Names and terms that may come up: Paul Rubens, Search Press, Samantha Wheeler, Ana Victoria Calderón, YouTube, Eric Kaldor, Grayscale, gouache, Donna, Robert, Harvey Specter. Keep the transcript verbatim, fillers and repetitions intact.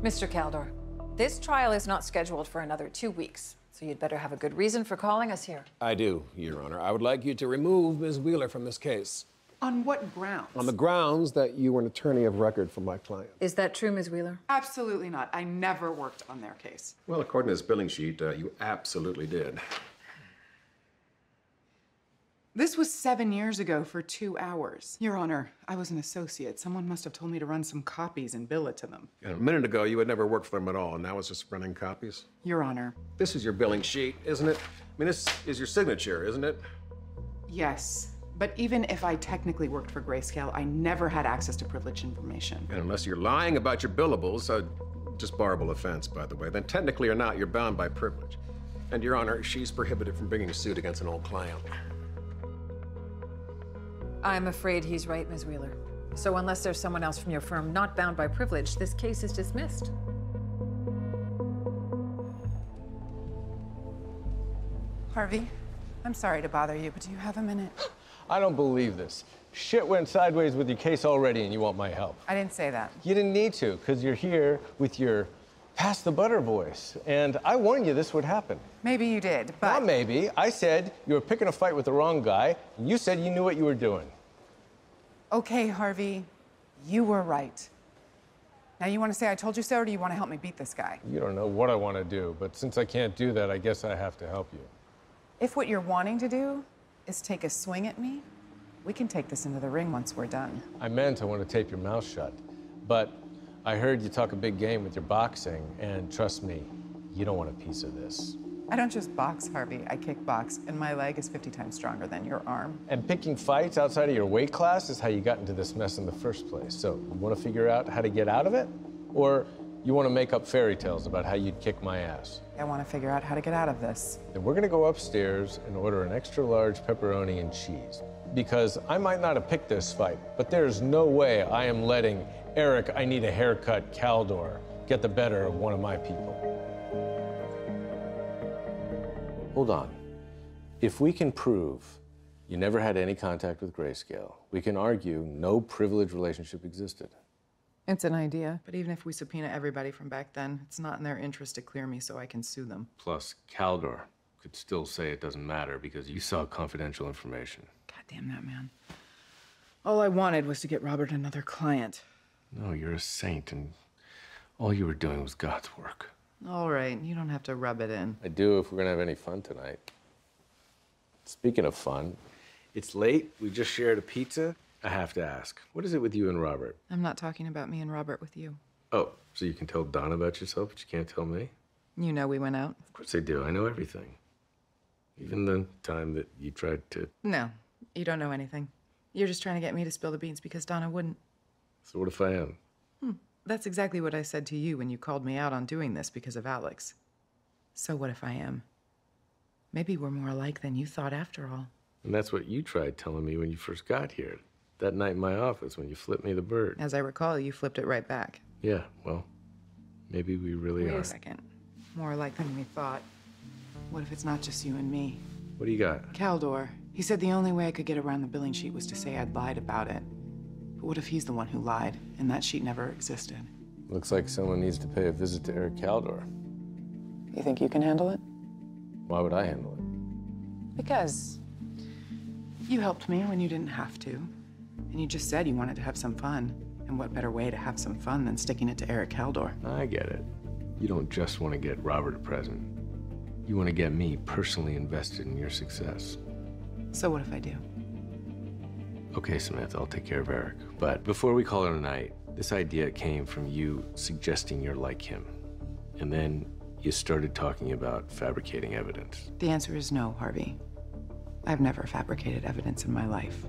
Mister Kaldor, this trial is not scheduled for another two weeks, so you'd better have a good reason for calling us here. I do, Your Honor. I would like you to remove Miz Wheeler from this case. On what grounds? On the grounds that you were an attorney of record for my client. Is that true, Miz Wheeler? Absolutely not. I never worked on their case. Well, according to this billing sheet, uh, you absolutely did. This was seven years ago for two hours. Your Honor, I was an associate. Someone must have told me to run some copies and bill it to them. And a minute ago, you had never worked for them at all, and now it's just running copies? Your Honor. This is your billing sheet, isn't it? I mean, this is your signature, isn't it? Yes. But even if I technically worked for Grayscale, I never had access to privileged information. And unless you're lying about your billables, a disbarable offense, by the way, then technically or not, you're bound by privilege. And Your Honor, she's prohibited from bringing a suit against an old client. I'm afraid he's right, Miz Wheeler. So unless there's someone else from your firm not bound by privilege, this case is dismissed. Harvey, I'm sorry to bother you, but do you have a minute? I don't believe this. Shit went sideways with your case already and you want my help. I didn't say that. You didn't need to, because you're here with your pass the butter voice. And I warned you this would happen. Maybe you did, but... Not maybe. I said you were picking a fight with the wrong guy, and you said you knew what you were doing. Okay, Harvey, you were right. Now, you want to say I told you so, or do you want to help me beat this guy? You don't know what I want to do, but since I can't do that, I guess I have to help you. If what you're wanting to do is take a swing at me, we can take this into the ring once we're done. I meant I want to tape your mouth shut, but I heard you talk a big game with your boxing, and trust me, you don't want a piece of this. I don't just box, Harvey. I kickbox, and my leg is fifty times stronger than your arm. And picking fights outside of your weight class is how you got into this mess in the first place. So you want to figure out how to get out of it? Or you want to make up fairy tales about how you'd kick my ass? I want to figure out how to get out of this. Then we're going to go upstairs and order an extra large pepperoni and cheese. Because I might not have picked this fight, but there's no way I am letting Eric, I need a haircut, Kaldor, get the better of one of my people. Hold on. If we can prove you never had any contact with Grayscale, we can argue no privileged relationship existed. It's an idea, but even if we subpoena everybody from back then, it's not in their interest to clear me so I can sue them. Plus, Kaldor could still say it doesn't matter because you saw confidential information. God damn that man. All I wanted was to get Robert another client. No, you're a saint, and all you were doing was God's work. All right, you don't have to rub it in. I do if we're gonna have any fun tonight. Speaking of fun, it's late, we just shared a pizza. I have to ask, what is it with you and Robert? I'm not talking about me and Robert with you. Oh, so you can tell Donna about yourself, but you can't tell me? You know we went out. Of course I do. I know everything. Even the time that you tried to... No, you don't know anything. You're just trying to get me to spill the beans because Donna wouldn't. So what if I am? Hmm. That's exactly what I said to you when you called me out on doing this because of Alex. So what if I am? Maybe we're more alike than you thought after all. And that's what you tried telling me when you first got here. That night in my office when you flipped me the bird. As I recall, you flipped it right back. Yeah, well, maybe we really Wait are. Wait a second. More alike than we thought. What if it's not just you and me? What do you got? Kaldor. He said the only way I could get around the billing sheet was to say I'd lied about it. But what if he's the one who lied, and that sheet never existed? Looks like someone needs to pay a visit to Eric Kaldor. You think you can handle it? Why would I handle it? Because you helped me when you didn't have to. And you just said you wanted to have some fun. And what better way to have some fun than sticking it to Eric Kaldor? I get it. You don't just want to get Robert a present. You want to get me personally invested in your success. So what if I do? Okay, Samantha, I'll take care of Eric. But before we call it a night, this idea came from you suggesting you're like him. And then you started talking about fabricating evidence. The answer is no, Harvey. I've never fabricated evidence in my life.